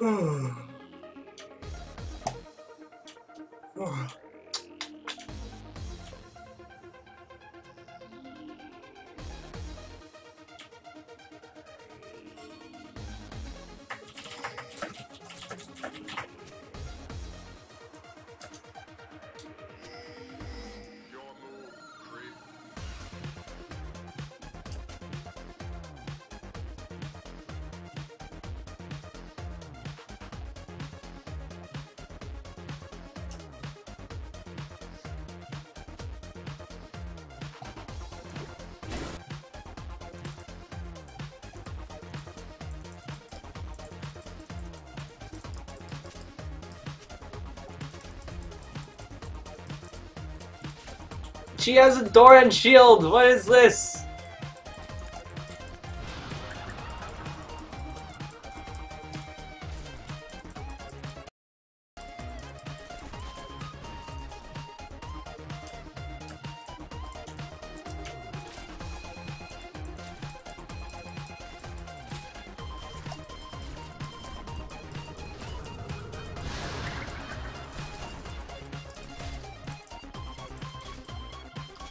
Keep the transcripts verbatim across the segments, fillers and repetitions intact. Oh. Oh. She has a Doran shield! What is this?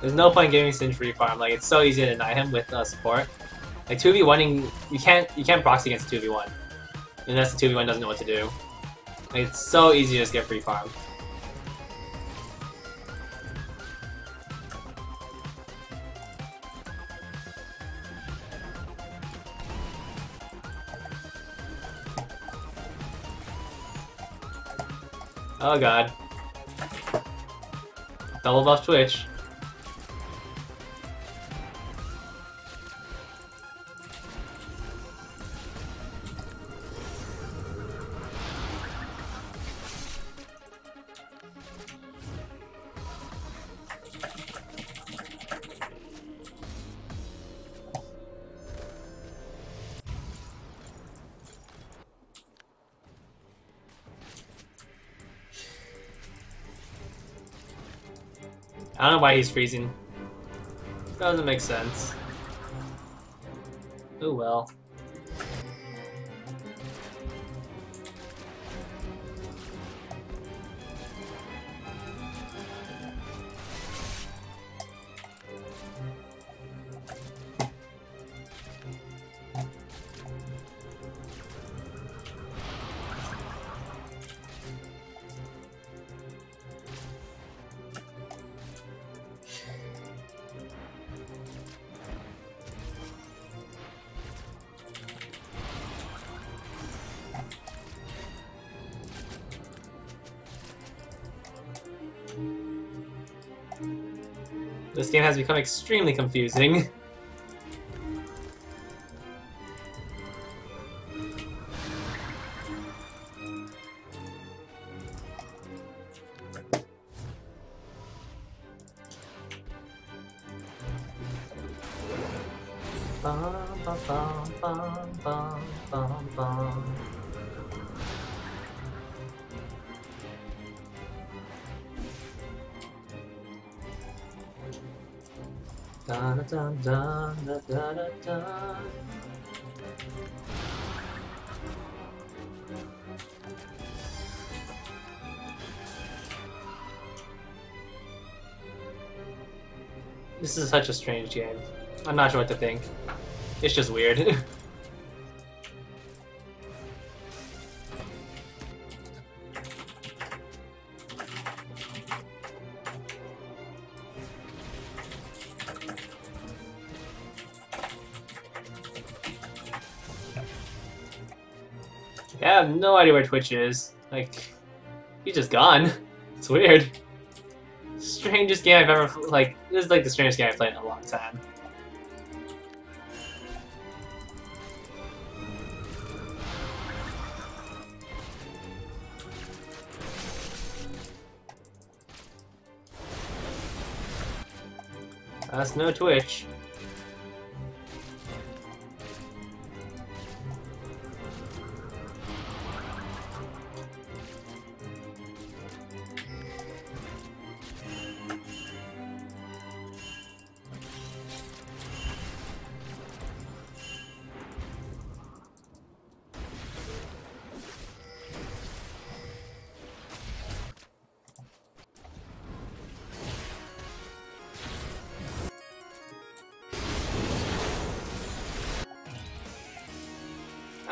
There's no point giving Singe free farm. Like, it's so easy to deny him with uh, support. Like two v one-ing, you can't you can't proxy against two v one unless the two v one doesn't know what to do. Like, it's so easy to just get free farm. Oh god! Double buff Twitch. I don't know why he's freezing. Doesn't make sense. Oh well. This game has become extremely confusing. Da da da da da da da. This is such a strange game. I'm not sure what to think. It's just weird. Yeah, I have no idea where Twitch is. Like, he's just gone. It's weird. Strangest game I've ever, like, this is like the strangest game I've played in a long time. That's no Twitch.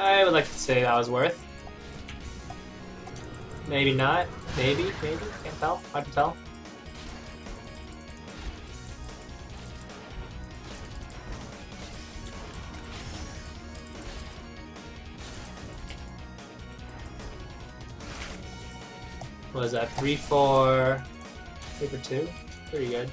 I would like to say that was worth. Maybe not. Maybe, maybe. Can't tell. Hard to tell. What is that? three four. three for two? Pretty good.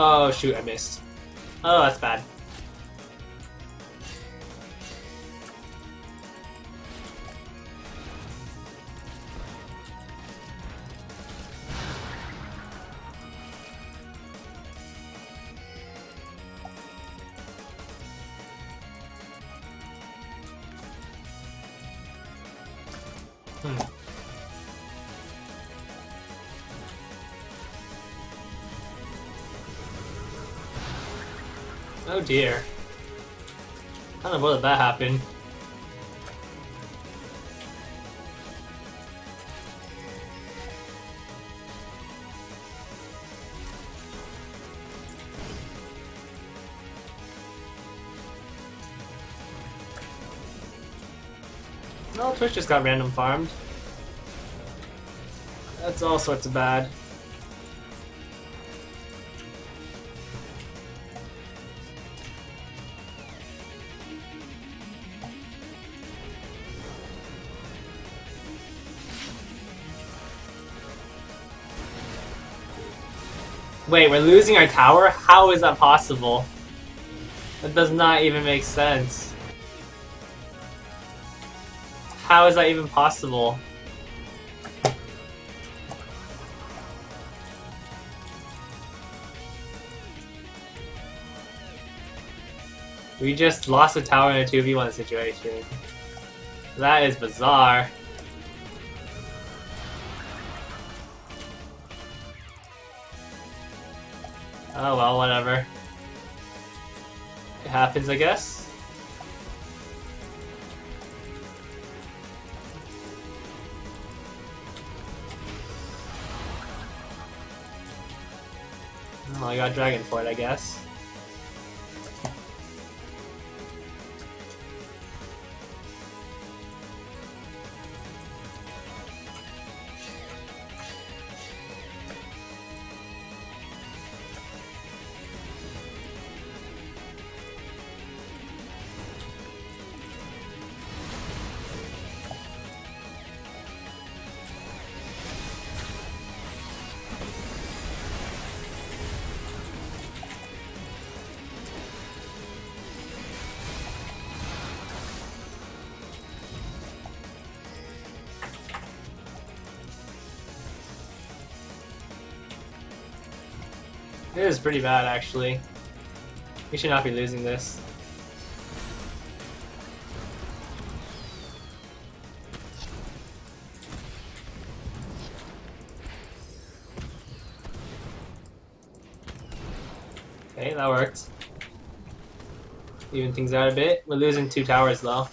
Oh shoot, I missed. Oh, that's bad. Hmm. Oh dear. I don't know whether that happened. Well, Twitch just got random farmed. That's all sorts of bad. Wait, we're losing our tower? How is that possible? That does not even make sense. How is that even possible? We just lost a tower in a two v one situation. That is bizarre. Oh well, whatever. It happens, I guess. Well, I got Dragon for it, I guess. This is pretty bad, actually. We should not be losing this. Okay, that worked. even things out a bit. We're losing two towers though.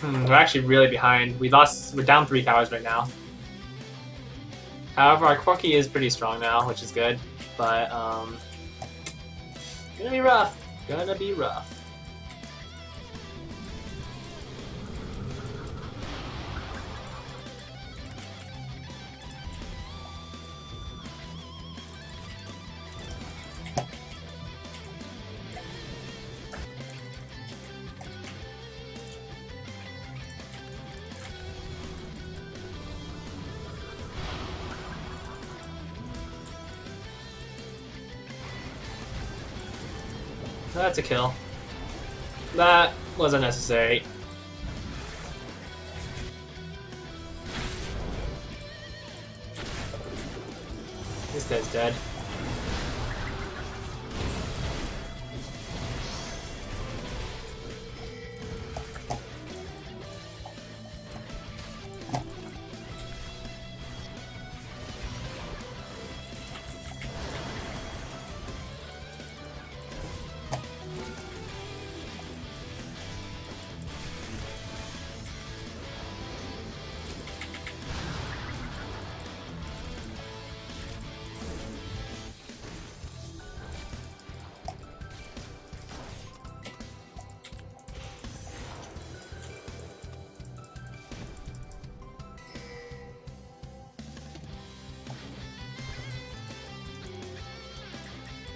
Hmm, we're actually really behind. We lost. We're down three towers right now. However, our Corki is pretty strong now, which is good. But um, gonna be rough. Gonna be rough. That's a kill. That wasn't necessary. This guy's dead.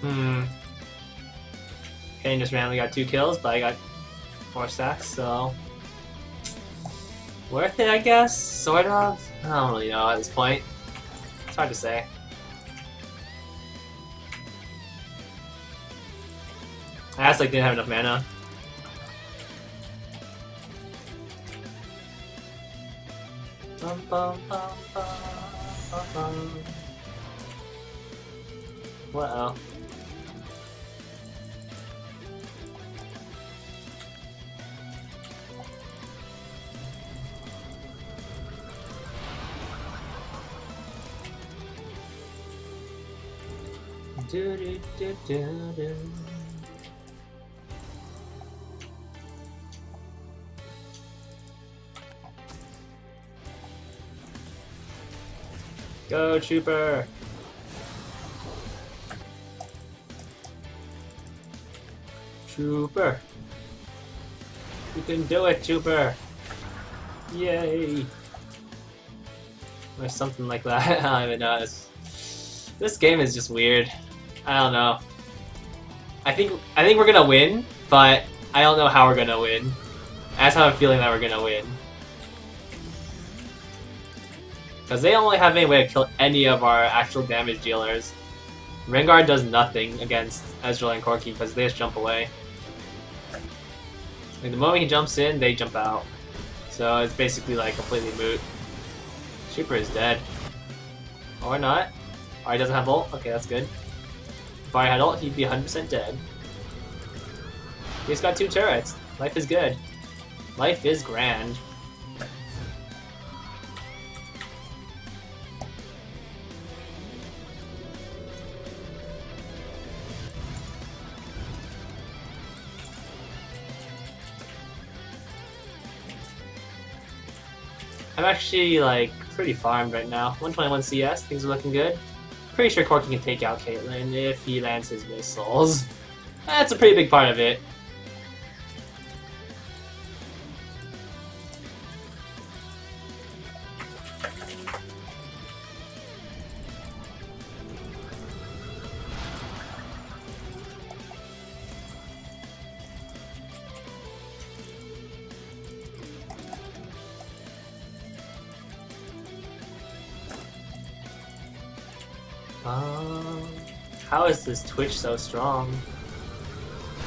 Hmm. Kane just randomly got two kills, but I got four stacks, so worth it, I guess. Sort of. I don't really know at this point. It's hard to say. I just like didn't have enough mana. Bum, bum, bum, bum, bum, bum. Wow. Do, do, do, do, do. Go, Trooper! Trooper! You can do it, Trooper! Yay! Or something like that. I don't even know. It's, this game is just weird. I don't know. I think I think we're gonna win, but I don't know how we're gonna win. I just have a feeling that we're gonna win. Because they don't really have any way to kill any of our actual damage dealers. Rengar does nothing against Ezreal and Corki because they just jump away. Like the moment he jumps in, they jump out. So it's basically like completely moot. Trooper is dead. Or not. Or he doesn't have ult? Okay, that's good. If I had ult, he'd be one hundred percent dead. He's got two turrets. Life is good. Life is grand. I'm actually like pretty farmed right now. one twenty-one C S, things are looking good. Pretty sure Corki can take out Caitlyn if he lands his missiles. That's a pretty big part of it. Um, how is this Twitch so strong?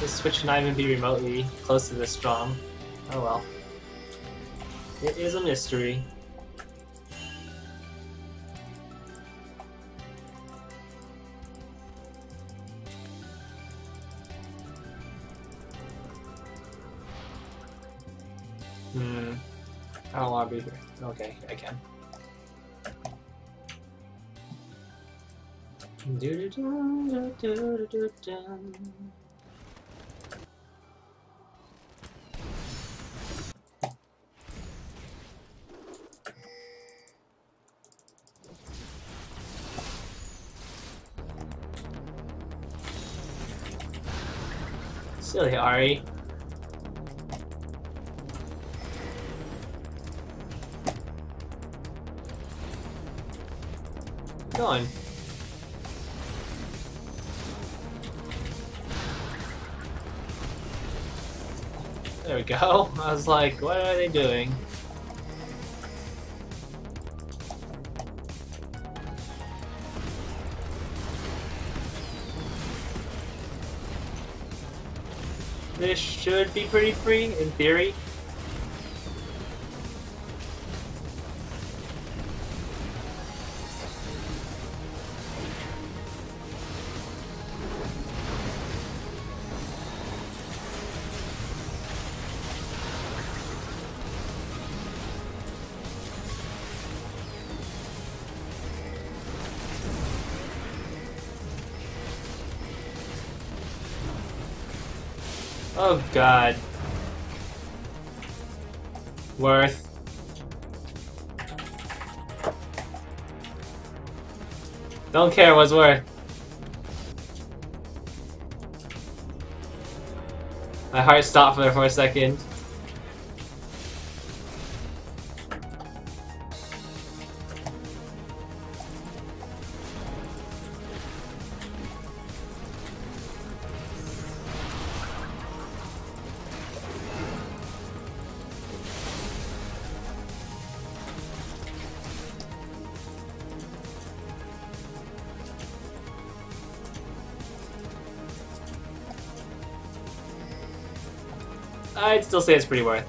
This Twitch cannot even be remotely close to this strong. Oh well. It is a mystery. Hmm. I don't want to be here. Okay, I can. Silly Ari. Going. There we go. I was like, what are they doing? This should be pretty free, in theory. Oh god. Worth. Don't care what's worth. My heart stopped there for a second. I'd still say it's pretty worth.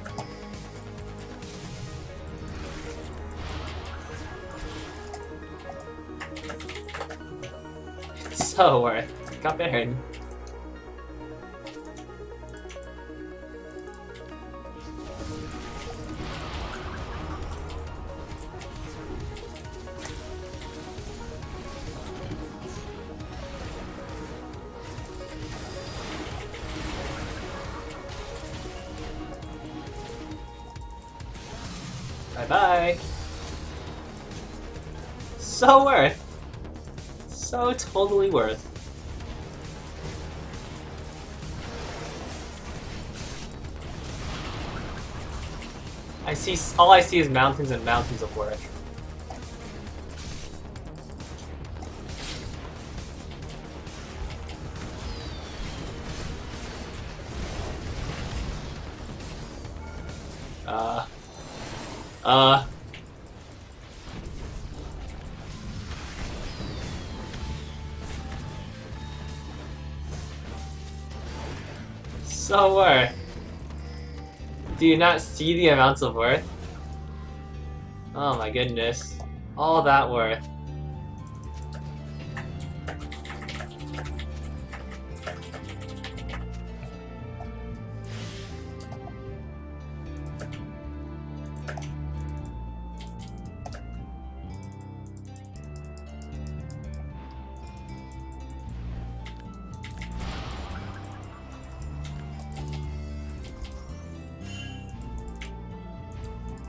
It's so worth. Got Baron. Bye. So worth. So totally worth. I see, all I see is mountains and mountains of worth. Uh Uh. So worth. Do you not see the amounts of worth? Oh my goodness. All that worth.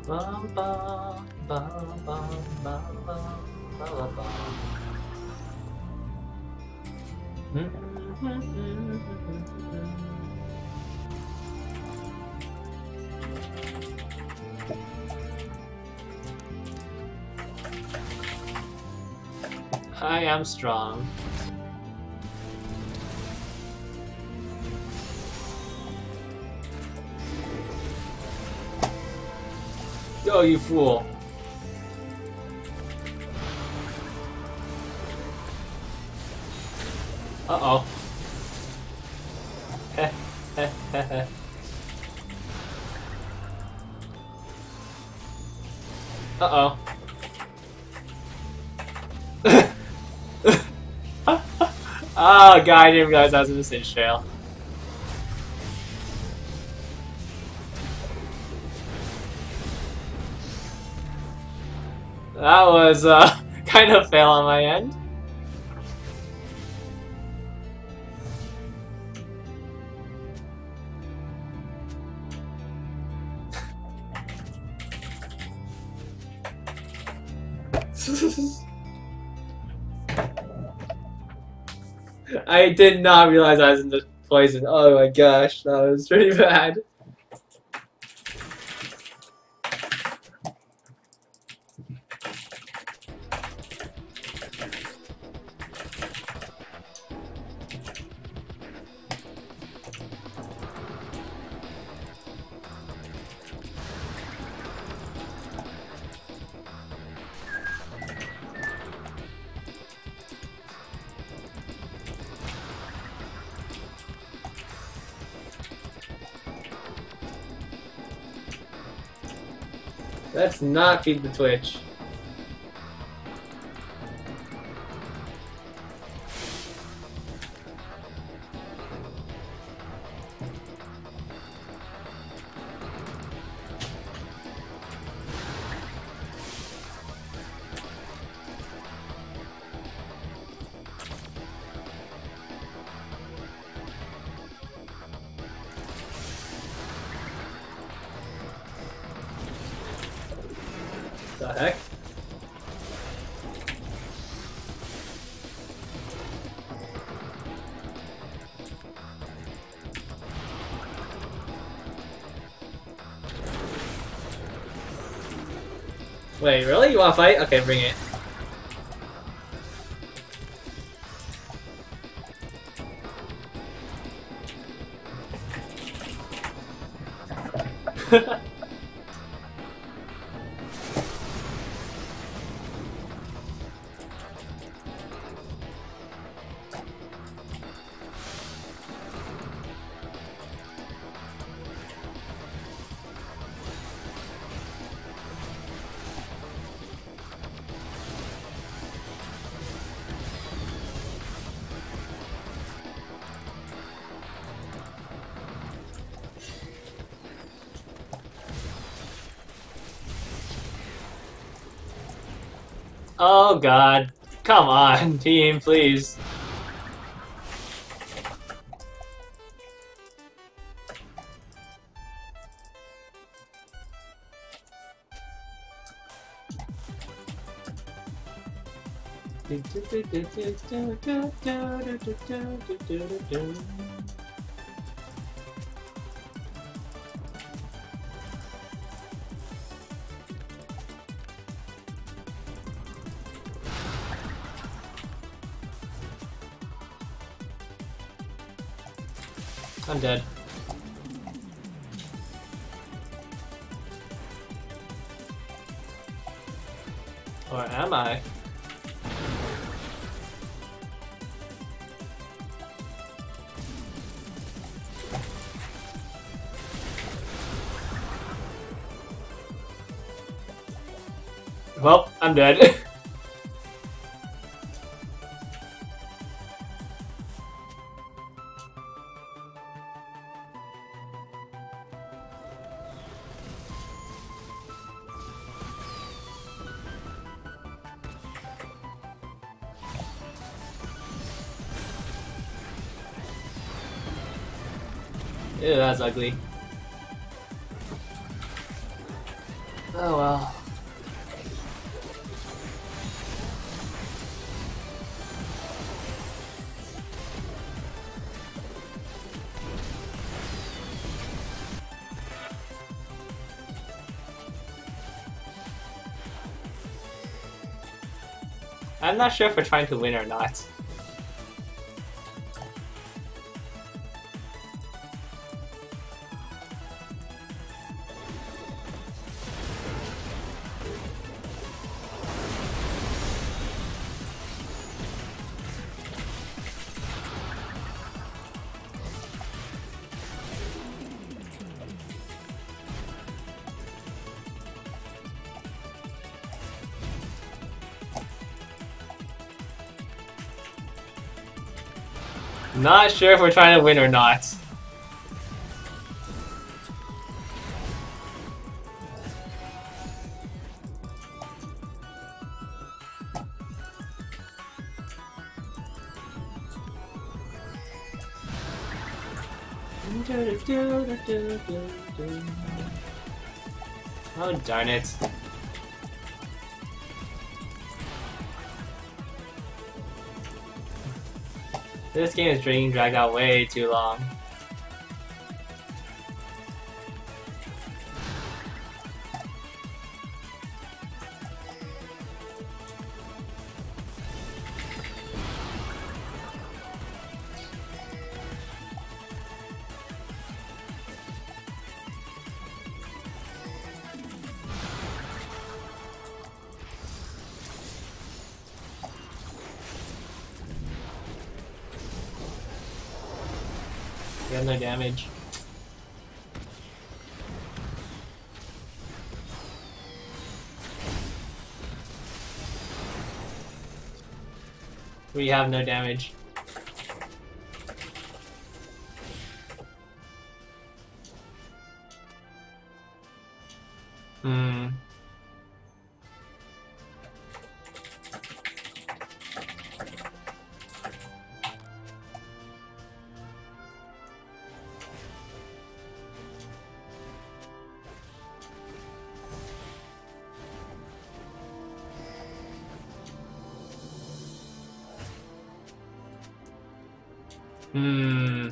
Ba ba ba ba ba ba ba ba ba. I am strong. Go, you fool. Uh-oh. Uh-oh. Oh, God, I didn't realize I was in the Singe trail. That was uh, kind of fail on my end. I did not realize I was in the poison. Oh my gosh, that was pretty bad. Let's not feed the Twitch. The heck? Wait, really? You wanna fight? Okay, bring it. Oh god, come on team, please. I'm dead. Or am I? Well, I'm dead. Ew, that's ugly. Oh well. I'm not sure if we're trying to win or not. Not sure if we're trying to win or not. Oh, darn it. This game is being dragged out way too long. No damage. We have no damage. Hmm. Hmm.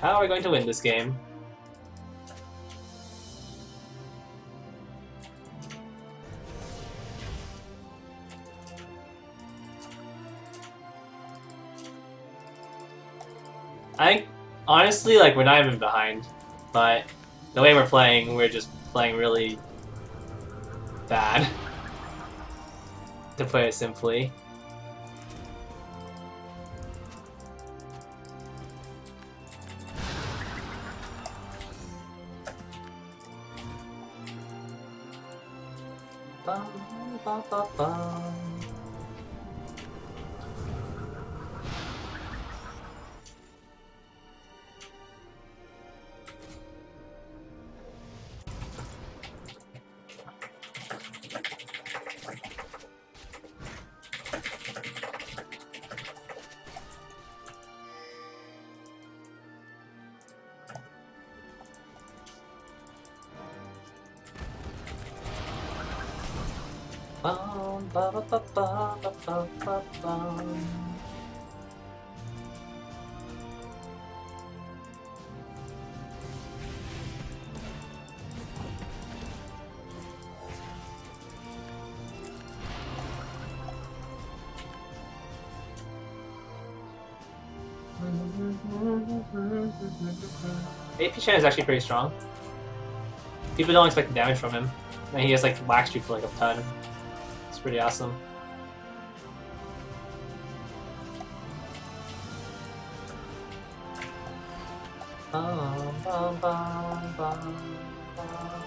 How are we going to win this game? I honestly, like, we're not even behind, but the way we're playing, we're just playing really bad, to put it simply. A P Shen is actually pretty strong. People don't expect damage from him, and he has like whacks you for like a ton. It's pretty awesome. Bum, bum, bum, bum, bum.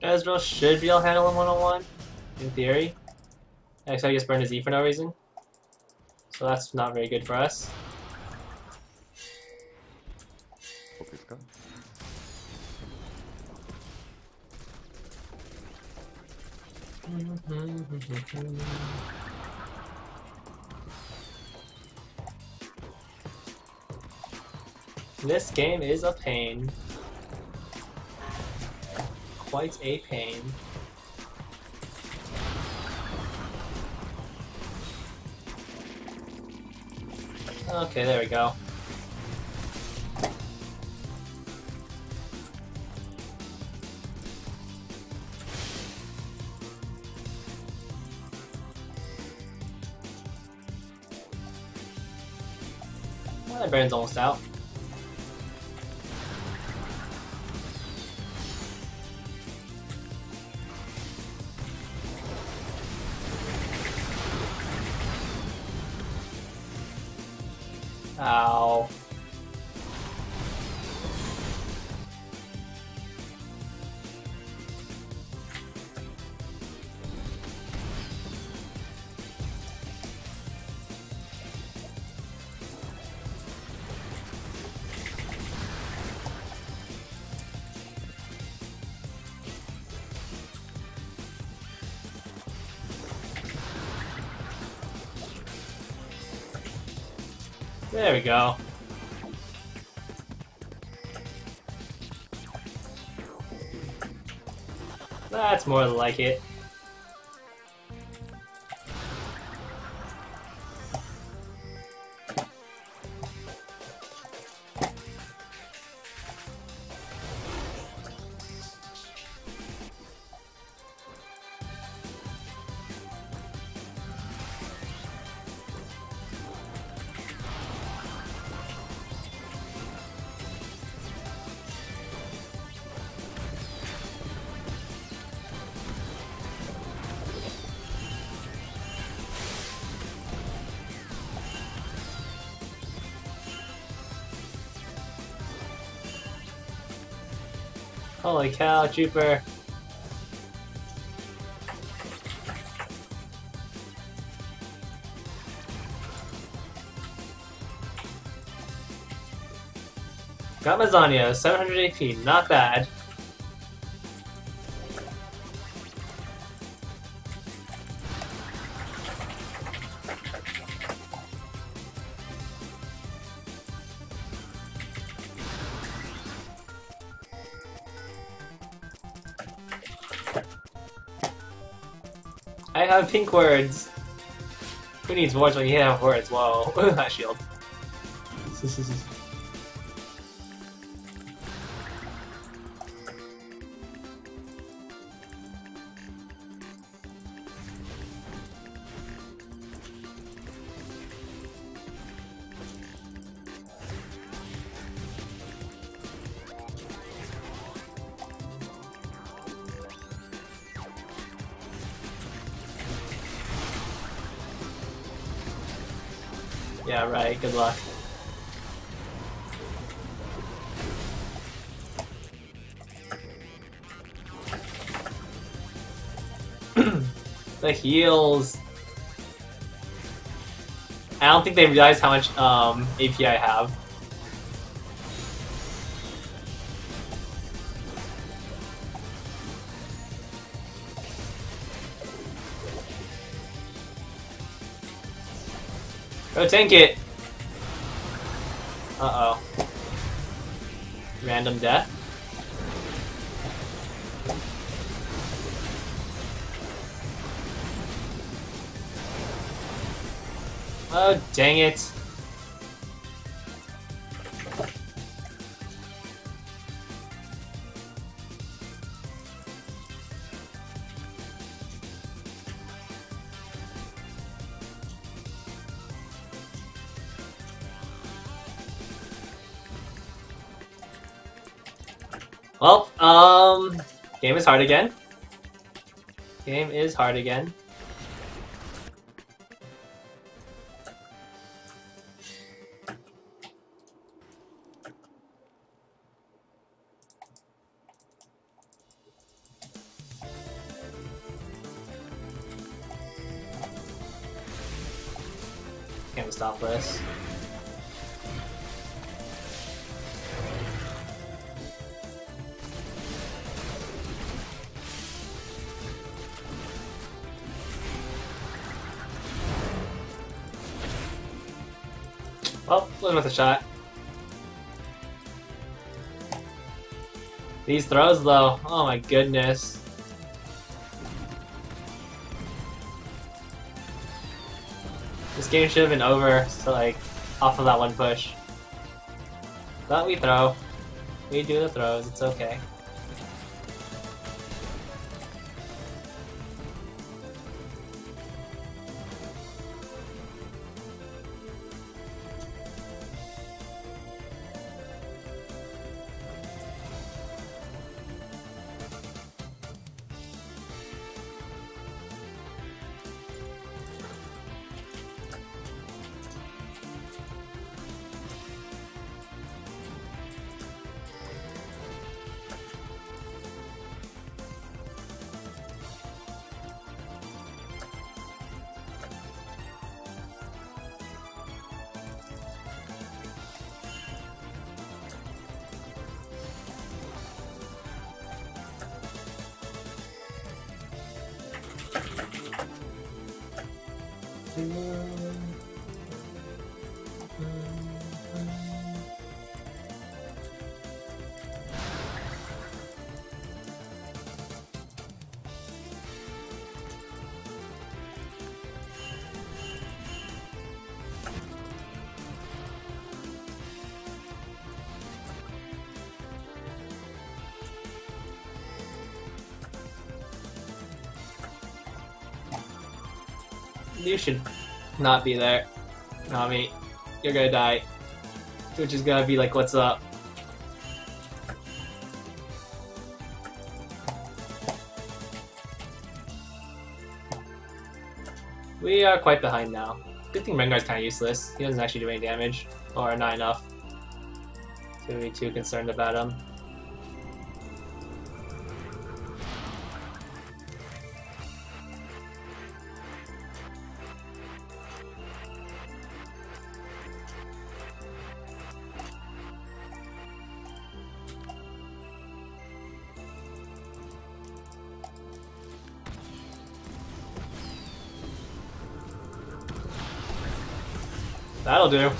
Ezreal should be able to handle him one on one, in theory. Except I just burned his E for no reason. So that's not very good for us. This game is a pain. Quite a pain. Okay, there we go. Well, that Baron's almost out. Ow. There we go. That's more like it. Holy cow, Trooper. Got Mazania, seven hundred A P, not bad. I have pink words. Who needs words when you have words? Whoa, that shield. Yeah, right, good luck. The heals. I don't think they realize how much um, A P I have. Go tank it! Uh-oh. Random death. Oh, dang it. Well, um, game is hard again. Game is hard again. Can't stop this. Well, wasn't worth a shot. These throws though, oh my goodness. This game should have been over, so like, off of that one push. But we throw. We do the throws, it's okay. You should not be there, Nami. You're gonna die. Twitch is gonna be like, what's up? We are quite behind now. Good thing Rengar's kinda useless. He doesn't actually do any damage, or not enough to be too concerned about him. That'll do.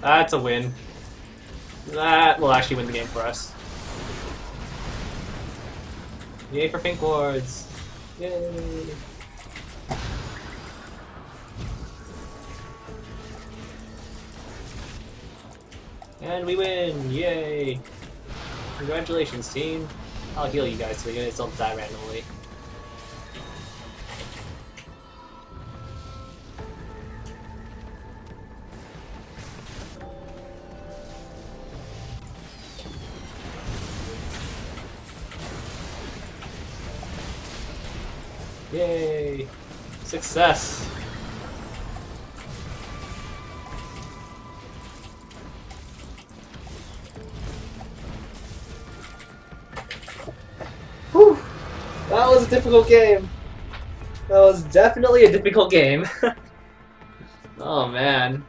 That's a win. That will actually win the game for us. Yay for pink wards. Yay. And we win. Yay. Congratulations, team. I'll heal you guys so you guys don't die randomly. Yay! Success! That was a difficult game. That was definitely a difficult game. Oh man.